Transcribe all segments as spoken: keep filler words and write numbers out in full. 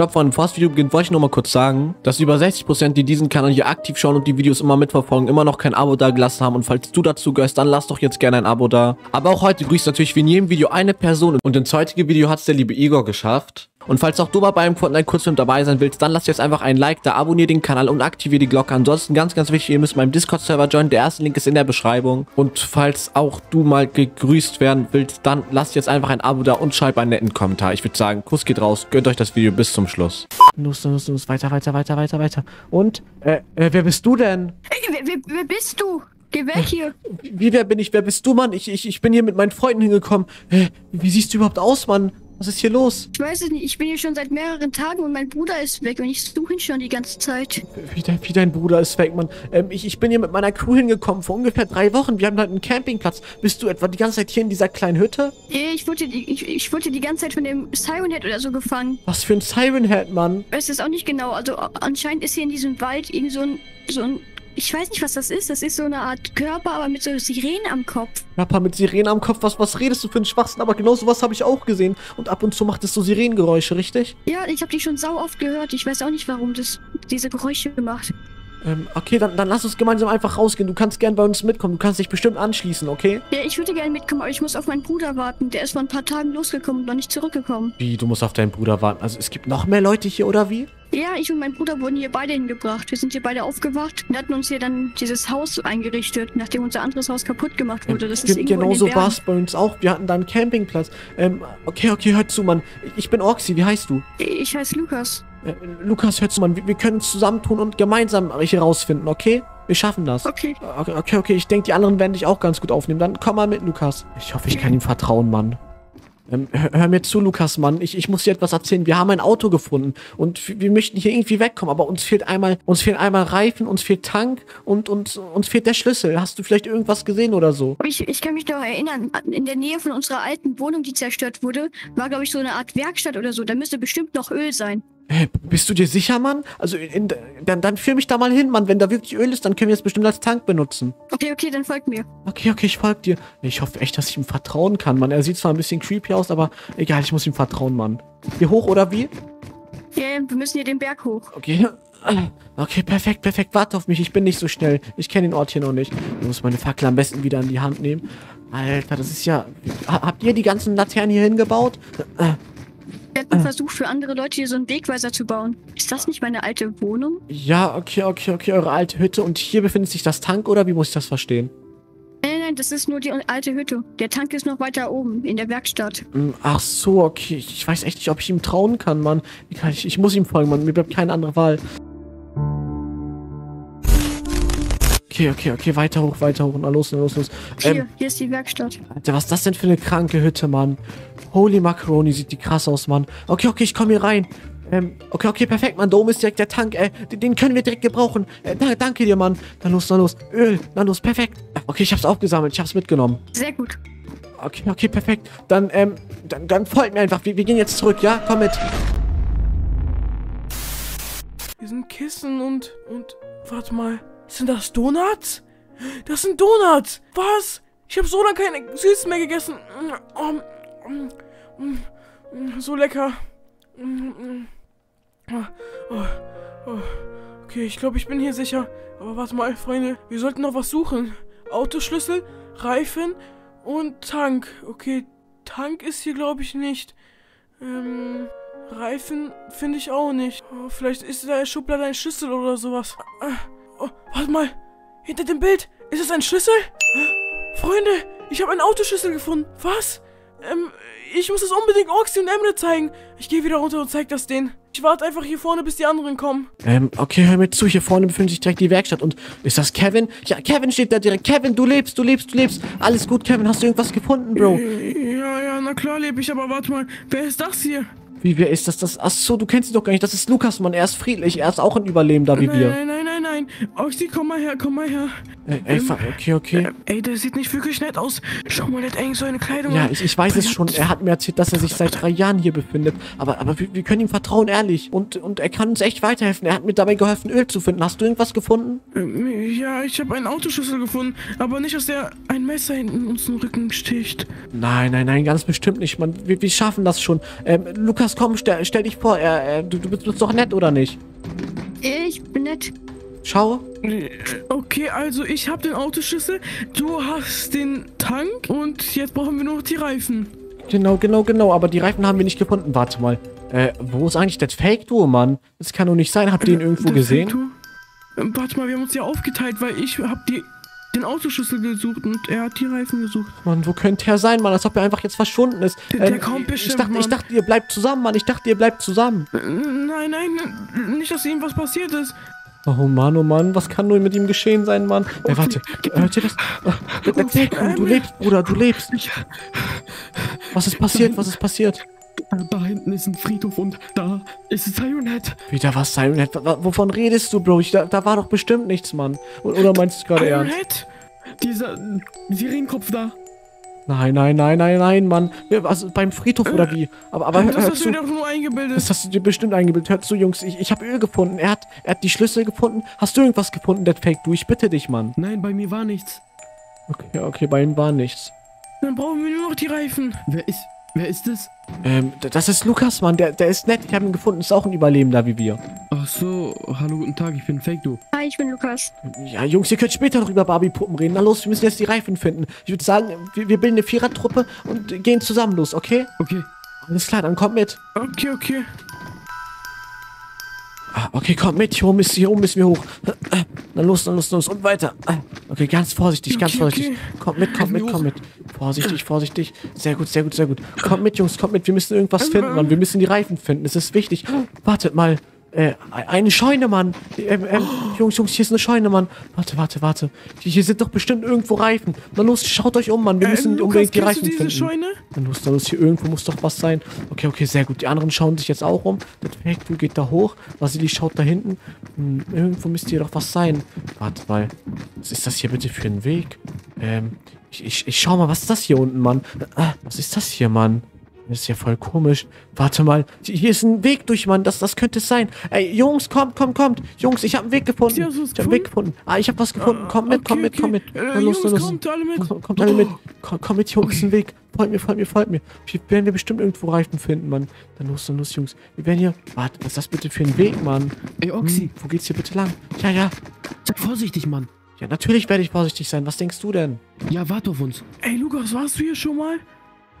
Stopp, vor einem Fast-Video beginnt, wollte ich noch mal kurz sagen, dass über sechzig Prozent, die diesen Kanal hier aktiv schauen und die Videos immer mitverfolgen, immer noch kein Abo da gelassen haben. Und falls du dazu gehörst, dann lass doch jetzt gerne ein Abo da. Aber auch heute grüßt natürlich wie in jedem Video eine Person. Und ins heutige Video hat es der liebe Igor geschafft. Und falls auch du mal bei einem Fortnite-Kurzfilm dabei sein willst, dann lass jetzt einfach ein Like da, abonniere den Kanal und aktiviere die Glocke. Ansonsten ganz, ganz wichtig, ihr müsst meinem Discord-Server joinen. Der erste Link ist in der Beschreibung. Und falls auch du mal gegrüßt werden willst, dann lass jetzt einfach ein Abo da und schreib einen netten Kommentar. Ich würde sagen, Kuss geht raus, gönnt euch das Video bis zum Schluss. Los, los, los, weiter, weiter, weiter, weiter, weiter. Und, äh, äh wer bist du denn? Hey, wer, wer bist du? Geh weg hier. Wie, wer bin ich? Wer bist du, Mann? Ich, ich, ich bin hier mit meinen Freunden hingekommen. Hä, wie siehst du überhaupt aus, Mann? Was ist hier los? Ich weiß es nicht. Ich bin hier schon seit mehreren Tagen und mein Bruder ist weg und ich suche ihn schon die ganze Zeit. Wie, de, wie dein Bruder ist weg, Mann. Ähm, ich, ich bin hier mit meiner Crew hingekommen vor ungefähr drei Wochen. Wir haben halt einen Campingplatz. Bist du etwa die ganze Zeit hier in dieser kleinen Hütte? Nee, ich wurde, ich, ich wurde die ganze Zeit von dem Siren Head oder so gefangen. Was für ein Siren Head, Mann? Ich weiß es auch nicht genau. Also anscheinend ist hier in diesem Wald irgend so ein... So ein ich weiß nicht, was das ist. Das ist so eine Art Körper, aber mit so Sirenen am Kopf. Körper mit Sirenen am Kopf? Was, was redest du für einen Schwachsinn? Aber genau sowas habe ich auch gesehen. Und ab und zu macht es so Sirenengeräusche, richtig? Ja, ich habe die schon sau oft gehört. Ich weiß auch nicht, warum das diese Geräusche macht. Ähm, okay, dann, dann lass uns gemeinsam einfach rausgehen. Du kannst gern bei uns mitkommen. Du kannst dich bestimmt anschließen, okay? Ja, ich würde gerne mitkommen, aber ich muss auf meinen Bruder warten. Der ist vor ein paar Tagen losgekommen und noch nicht zurückgekommen. Wie, du musst auf deinen Bruder warten? Also es gibt noch mehr Leute hier, oder wie? Ja, ich und mein Bruder wurden hier beide hingebracht. Wir sind hier beide aufgewacht und hatten uns hier dann dieses Haus eingerichtet, nachdem unser anderes Haus kaputt gemacht wurde. Das ist irgendwo in den Bergen. Genau so war es bei uns auch. Wir hatten da einen Campingplatz. Ähm, okay, okay, hör zu, Mann. Ich bin Orxy, wie heißt du? Ich heiße Lukas. Äh, Lukas, hör zu, Mann. Wir, wir können uns zusammentun und gemeinsam hier rausfinden, okay? Wir schaffen das. Okay. Okay, okay, okay. Ich denke, die anderen werden dich auch ganz gut aufnehmen. Dann komm mal mit, Lukas. Ich hoffe, ich kann ihm vertrauen, Mann. Ähm, hör, hör mir zu, Lukas, Mann. Ich, ich muss dir etwas erzählen. Wir haben ein Auto gefunden und wir möchten hier irgendwie wegkommen. Aber uns fehlt einmal, uns fehlen einmal Reifen, uns fehlt Tank und uns, uns fehlt der Schlüssel. Hast du vielleicht irgendwas gesehen oder so? Ich, ich kann mich noch erinnern, in der Nähe von unserer alten Wohnung, die zerstört wurde, war, glaube ich, so eine Art Werkstatt oder so. Da müsste bestimmt noch Öl sein. Hey, bist du dir sicher, Mann? Also, in, in, dann, dann führ mich da mal hin, Mann. Wenn da wirklich Öl ist, dann können wir es bestimmt als Tank benutzen. Okay, okay, dann folgt mir. Okay, okay, ich folg dir. Ich hoffe echt, dass ich ihm vertrauen kann, Mann. Er sieht zwar ein bisschen creepy aus, aber egal, ich muss ihm vertrauen, Mann. Hier hoch, oder wie? Ja, yeah, wir müssen hier den Berg hoch. Okay, okay, perfekt, perfekt. Warte auf mich, ich bin nicht so schnell. Ich kenne den Ort hier noch nicht. Ich muss meine Fackel am besten wieder in die Hand nehmen. Alter, das ist ja... Habt ihr die ganzen Laternen hier hingebaut? Wir hatten versucht, für andere Leute hier so einen Wegweiser zu bauen. Ist das nicht meine alte Wohnung? Ja, okay, okay, okay, eure alte Hütte. Und hier befindet sich das Tank, oder wie muss ich das verstehen? Nein, nein, das ist nur die alte Hütte. Der Tank ist noch weiter oben, in der Werkstatt. Ach so, okay. Ich weiß echt nicht, ob ich ihm trauen kann, Mann. Ich, ich muss ihm folgen, Mann. Mir bleibt keine andere Wahl. Okay, okay, okay, weiter hoch, weiter hoch. Na los, na los, los. Hier, ähm, hier ist die Werkstatt. Alter, was ist das denn für eine kranke Hütte, Mann? Holy Macaroni, sieht die krass aus, Mann. Okay, okay, ich komme hier rein. Ähm, okay, okay, perfekt, Mann. Da oben ist direkt der Tank, ey. Den, den können wir direkt gebrauchen. Äh, danke, danke dir, Mann. Dann los, dann los. Öl, dann los, perfekt. Okay, ich hab's aufgesammelt, ich hab's mitgenommen. Sehr gut. Okay, okay, perfekt. Dann, ähm, dann, dann folgt mir einfach. Wir, wir gehen jetzt zurück, ja? Komm mit. Hier sind Kissen und, und, warte mal. Sind das Donuts? Das sind Donuts! Was? Ich habe so lange keine Süßen mehr gegessen. So lecker. Okay, ich glaube, ich bin hier sicher. Aber warte mal, Freunde. Wir sollten noch was suchen. Autoschlüssel, Reifen und Tank. Okay, Tank ist hier, glaube ich, nicht. Ähm... Reifen finde ich auch nicht. Oh, vielleicht ist da in der Schublade ein Schlüssel oder sowas. Oh, warte mal, hinter dem Bild, ist es ein Schlüssel? Freunde, ich habe einen Autoschlüssel gefunden. Was? Ähm, ich muss das unbedingt Orxy und Emre zeigen. Ich gehe wieder runter und zeig das denen. Ich warte einfach hier vorne, bis die anderen kommen. Ähm, okay, hör mir zu, hier vorne befindet sich direkt die Werkstatt. Und ist das Kevin? Ja, Kevin steht da direkt. Kevin, du lebst, du lebst, du lebst. Alles gut, Kevin, hast du irgendwas gefunden, Bro? Ja, ja, na klar lebe ich, aber warte mal, wer ist das hier? Wie, wer ist das? Das? Achso, du kennst ihn doch gar nicht. Das ist Lukas, Mann. Er ist friedlich. Er ist auch ein Überlebender wie wir. Nein, nein, nein, nein. nein. Oxy, komm mal her, komm mal her. Ey, ey ähm, okay, okay. Äh, ey, der sieht nicht wirklich nett aus. Schau mal, der hat eigentlich so eine Kleidung. Ja, ich, ich weiß es schon. Er hat mir erzählt, dass er sich seit drei Jahren hier befindet. Aber, aber wir, wir können ihm vertrauen, ehrlich. Und, und er kann uns echt weiterhelfen. Er hat mir dabei geholfen, Öl zu finden. Hast du irgendwas gefunden? Ähm, ja, ich habe einen Autoschlüssel gefunden. Aber nicht, dass er ein Messer in uns im Rücken sticht. Nein, nein, nein, ganz bestimmt nicht, Mann. Wir, wir schaffen das schon. Ähm, Lukas, komm, stell, stell dich vor. Äh, du, du bist doch nett, oder nicht? Ich bin nett. Schau. Okay, also ich habe den Autoschlüssel, du hast den Tank und jetzt brauchen wir nur noch die Reifen. Genau, genau, genau, aber die Reifen haben wir nicht gefunden. Warte mal, äh, wo ist eigentlich das Fake-Duo, Mann? Das kann doch nicht sein. Habt ihr ihn irgendwo gesehen? Warte mal, wir haben uns ja aufgeteilt, weil ich habe die... den Autoschlüssel gesucht und er hat die Reifen gesucht. Mann, wo könnte er sein, Mann? Als ob er einfach jetzt verschwunden ist. Der, der ähm, kommt bestimmt, ich dachte, Mann. ich dachte, ihr bleibt zusammen, Mann. Ich dachte, ihr bleibt zusammen. Nein, nein, nicht, dass ihm was passiert ist. Oh Mann, oh Mann, was kann nur mit ihm geschehen sein, Mann? Ey, warte, hört ihr das? Du lebst, Bruder, du lebst. Was ist passiert, was ist passiert? Da hinten ist ein Friedhof und da ist Siren Head. Wieder was, Siren Head? Wovon redest du, Bro? Ich, da, da war doch bestimmt nichts, Mann. Oder meinst du es gerade ernst? Siren Head? Dieser Sirenenkopf da. Nein, nein, nein, nein, nein, Mann. Also beim Friedhof äh, oder wie? Aber, aber das hast du dir doch nur eingebildet. Das hast du dir bestimmt eingebildet. Hört zu, Jungs, ich, ich habe Öl gefunden. Er hat, er hat die Schlüssel gefunden. Hast du irgendwas gefunden, das Fake? Du, ich bitte dich, Mann. Nein, bei mir war nichts. Okay, okay, bei ihm war nichts. Dann brauchen wir nur noch die Reifen. Wer ist... Wer ist das? Ähm, das ist Lukas, Mann. Der, der ist nett. Ich habe ihn gefunden. Ist auch ein Überlebender wie wir. Ach so. Hallo, guten Tag. Ich bin Fake-Duo. Hi, ich bin Lukas. Ja, Jungs, ihr könnt später noch über Barbie-Puppen reden. Na los, wir müssen jetzt die Reifen finden. Ich würde sagen, wir, wir bilden eine Vierertruppe und gehen zusammen los, okay? Okay. Alles klar, dann kommt mit. Okay, okay. Ah, okay, kommt mit. Hier oben müssen, hier oben müssen wir hoch. Na los, na los, los. Und weiter. Okay, ganz vorsichtig, ganz okay, vorsichtig. Okay. Kommt mit, kommt mit, kommt mit. Vorsichtig, vorsichtig. Sehr gut, sehr gut, sehr gut. Kommt mit, Jungs, kommt mit. Wir müssen irgendwas finden, Mann. Wir müssen die Reifen finden. Es ist wichtig. Wartet mal. Äh, eine Scheune, Mann. Ähm, ähm, Jungs, Jungs, hier ist eine Scheune, Mann. Warte, warte, warte. Hier sind doch bestimmt irgendwo Reifen. Na los, schaut euch um, Mann. Wir müssen ähm, unbedingt die Reifen finden. Scheune? Na los, na los, hier irgendwo muss doch was sein. Okay, okay, sehr gut. Die anderen schauen sich jetzt auch um. Das Fake-Duo geht da hoch. Vasili schaut da hinten. Hm, irgendwo müsste hier doch was sein. Warte mal. Was ist das hier bitte für ein Weg? Ähm, ich, ich, ich schau mal, was ist das hier unten, Mann? Ah, was ist das hier, Mann? Das ist ja voll komisch. Warte mal. Hier ist ein Weg durch, Mann. Das, das könnte es sein. Ey, Jungs, kommt, kommt, kommt. Jungs, ich habe einen Weg gefunden. Ich habe einen Weg gefunden. Ah, ich habe was gefunden. Kommt mit, kommt mit, kommt mit. Na los, na los. Kommt alle mit. Kommt alle mit. Kommt mit, Jungs, ist ein Weg. Folgt mir, folgt mir, folgt mir. Hier werden wir bestimmt irgendwo Reifen finden, Mann. Dann los, dann los, Jungs. Wir werden hier... Warte, was ist das bitte für ein Weg, Mann? Ey, Oxy. Hm, wo geht's hier bitte lang? Ja, ja. Seid vorsichtig, Mann. Ja, natürlich werde ich vorsichtig sein. Was denkst du denn? Ja, warte auf uns. Ey, Lukas, warst du hier schon mal?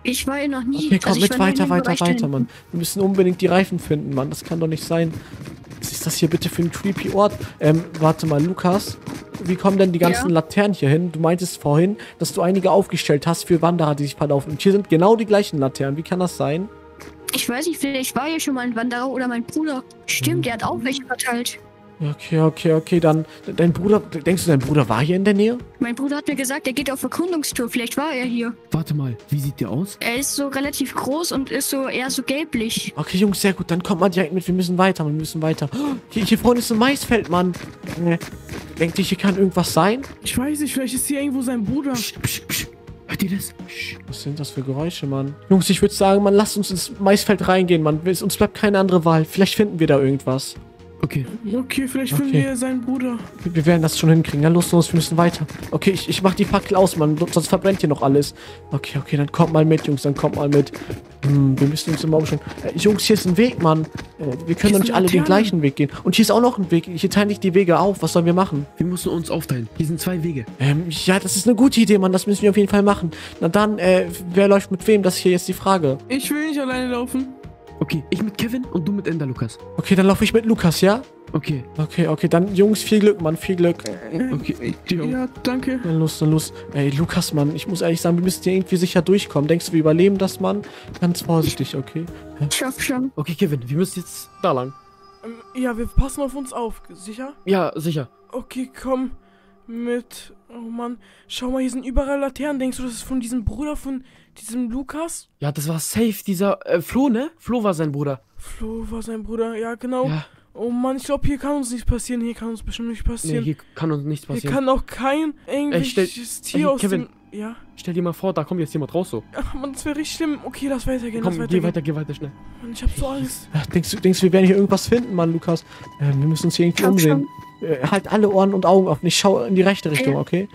Ich war ja noch nie... Okay, komm, also mit weiter, weiter, weiter, weiter, Mann. Wir müssen unbedingt die Reifen finden, Mann. Das kann doch nicht sein. Was ist das hier bitte für ein creepy Ort? Ähm, warte mal, Lukas. Wie kommen denn die ganzen ja. Laternen hier hin? Du meintest vorhin, dass du einige aufgestellt hast für Wanderer, die sich verlaufen. Und hier sind genau die gleichen Laternen. Wie kann das sein? Ich weiß nicht, vielleicht war hier schon mal ein Wanderer oder mein Bruder. Stimmt, hm. der hat auch welche verteilt. Okay, okay, okay, dann, dein Bruder, denkst du, dein Bruder war hier in der Nähe? Mein Bruder hat mir gesagt, er geht auf Erkundungstour, vielleicht war er hier. Warte mal, wie sieht der aus? Er ist so relativ groß und ist so eher so gelblich. Okay, Jungs, sehr gut, dann kommt man direkt mit, wir müssen weiter, wir müssen weiter. Oh, hier, hier vorne ist ein Maisfeld, Mann. Äh, denkt ihr, hier kann irgendwas sein? Ich weiß nicht, vielleicht ist hier irgendwo sein Bruder. Psch, psch, psch. Hört ihr das? Was sind das für Geräusche, Mann? Jungs, ich würde sagen, man lasst uns ins Maisfeld reingehen, Mann. Uns bleibt keine andere Wahl, vielleicht finden wir da irgendwas. Okay. Okay, vielleicht finden okay. wir seinen Bruder. Wir, wir werden das schon hinkriegen. Na los, los, wir müssen weiter. Okay, ich, ich mach die Fackel aus, Mann. Sonst verbrennt hier noch alles. Okay, okay, dann kommt mal mit, Jungs. Dann kommt mal mit. Hm, wir müssen uns immer umschauen. Äh, Jungs, hier ist ein Weg, Mann. Äh, wir können doch nicht alle den gleichen Weg gehen. Und hier ist auch noch ein Weg. Hier teilen nicht die Wege auf. Was sollen wir machen? Wir müssen uns aufteilen. Hier sind zwei Wege. Ähm, ja, das ist eine gute Idee, Mann. Das müssen wir auf jeden Fall machen. Na dann, äh, wer läuft mit wem? Das ist hier jetzt die Frage. Ich will nicht alleine laufen. Okay, ich mit Kevin und du mit Ender, Lukas. Okay, dann laufe ich mit Lukas, ja? Okay. Okay, okay, dann Jungs, viel Glück, Mann, viel Glück. Okay, ja, danke. Dann los, dann los. Ey, Lukas, Mann, ich muss ehrlich sagen, wir müssen hier irgendwie sicher durchkommen. Denkst du, wir überleben das, Mann? Ganz vorsichtig, okay? Schaff schon. Okay, Kevin, wir müssen jetzt da lang. Ja, wir passen auf uns auf, sicher? Ja, sicher. Okay, komm mit. Oh Mann, schau mal, hier sind überall Laternen. Denkst du, das ist von diesem Bruder von diesem Lukas? Ja, das war safe, dieser äh, Flo, ne? Flo war sein Bruder. Flo war sein Bruder, ja genau. Ja. Oh Mann, ich glaube, hier kann uns nichts passieren. Hier kann uns bestimmt nicht passieren. Nee, hier kann uns nichts passieren. Hier kann auch kein irgendwelches Tier ey, aus Kevin, dem... Ja? Stell dir mal vor, da kommt jetzt jemand raus so. Ach Mann, das wäre richtig schlimm. Okay, lass weitergehen. Komm, lass weitergehen. Geh weiter, geh weiter, schnell. Mann, ich hab so Angst. Ach, denkst du, denkst, wir werden hier irgendwas finden, Mann, Lukas? Äh, wir müssen uns hier irgendwie Komm umsehen. Äh, halt alle Ohren und Augen offen. Ich schau in die rechte Richtung, okay?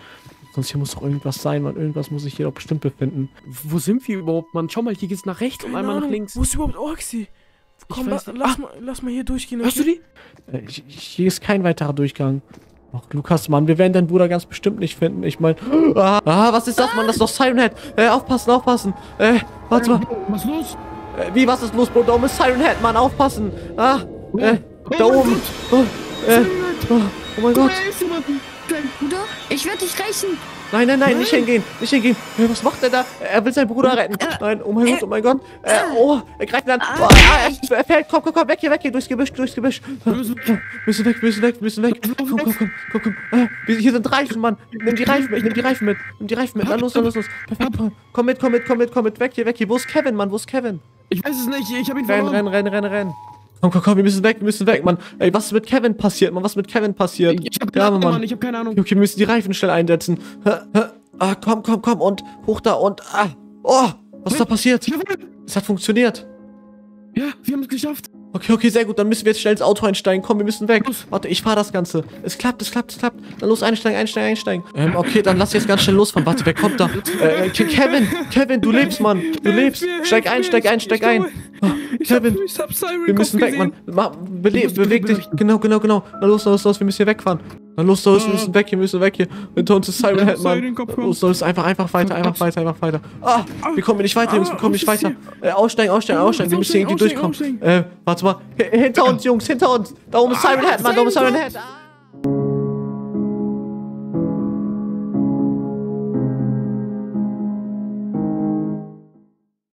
Sonst hier muss doch irgendwas sein, Mann. Irgendwas muss ich hier doch bestimmt befinden. Wo sind wir überhaupt, Mann? Schau mal, hier geht's nach rechts Keine und einmal Ahnung. Nach links. Wo ist überhaupt Orksi? Komm, la lass, ah. mal, lass mal hier durchgehen. Okay? Hörst du die? Äh, hier ist kein weiterer Durchgang. Ach, Lukas, Mann, wir werden deinen Bruder ganz bestimmt nicht finden. Ich meine, ah, ah, was ist das, Mann? Das ist doch Siren Head. Äh, aufpassen, aufpassen. Äh, warte mal. Was ist los? Äh, wie, was ist los, Bro? Da oben ist Siren Head, Mann. Aufpassen. Ah, äh, oh, da oben. Oh, äh, oh, oh mein Gott. Dein Bruder? Ich werde dich rächen. Nein, nein, nein, nein, nicht hingehen, nicht hingehen. Was macht er da? Er will seinen Bruder retten. Äh, nein, oh mein äh, Gott, oh mein Gott. Äh, oh, er greift ihn an. Oh, er, er fällt, komm, komm, komm, weg hier, weg hier, durchs Gebüsch, durchs Gebüsch. Wir müssen weg, wir müssen weg, wir müssen weg. Komm, komm, komm, komm, komm. Äh, hier sind Reifen, Mann. Nimm die Reifen mit, nimm die Reifen mit. Nimm die Reifen mit, na los, na los, los. Komm mit, komm mit, komm mit, komm mit, weg hier, weg hier. Wo ist Kevin, Mann, wo ist Kevin? Ich weiß es nicht, ich hab ihn verloren. Renn, renn, renn, renn, renn. Komm, komm, komm, wir müssen weg, wir müssen weg, Mann. Ey, was ist mit Kevin passiert, Mann? Was ist mit Kevin passiert? Ich hab keine Ahnung, Mann, ich hab keine Ahnung. Okay, wir müssen die Reifen schnell einsetzen. Ah, komm, komm, komm, und hoch da und, ah, oh, was ist da passiert? Es hat funktioniert. Ja, wir haben es geschafft. Okay, okay, sehr gut, dann müssen wir jetzt schnell ins Auto einsteigen. Komm, wir müssen weg. Warte, ich fahr das Ganze. Es klappt, es klappt, es klappt. Dann los, einsteigen, einsteigen, einsteigen. Ähm, okay, dann lass jetzt ganz schnell losfahren. Warte, wer kommt da? Äh, Kevin, Kevin, du lebst, Mann. Du lebst. Steig ein, steig ein, steig ein. Oh, Kevin, ich hab, ich hab wir müssen weg, Mann. Ma, beweg beweg dich. Genau, genau, genau. Na los, los, los, wir müssen hier wegfahren. Na los, los, wir müssen weg hier, wir müssen weg hier. Hinter uns ist Siren Head, Mann. Los, los, einfach, einfach weiter, einfach weiter, einfach weiter. Ah, wir kommen nicht weiter, Jungs, wir kommen nicht weiter. Äh, aussteigen, aussteigen, aussteigen. Wir müssen irgendwie durchkommen. Äh, warte mal. H hinter uns, Jungs, hinter uns. Da oben ist Siren Head, Mann, da oben ist Siren Head.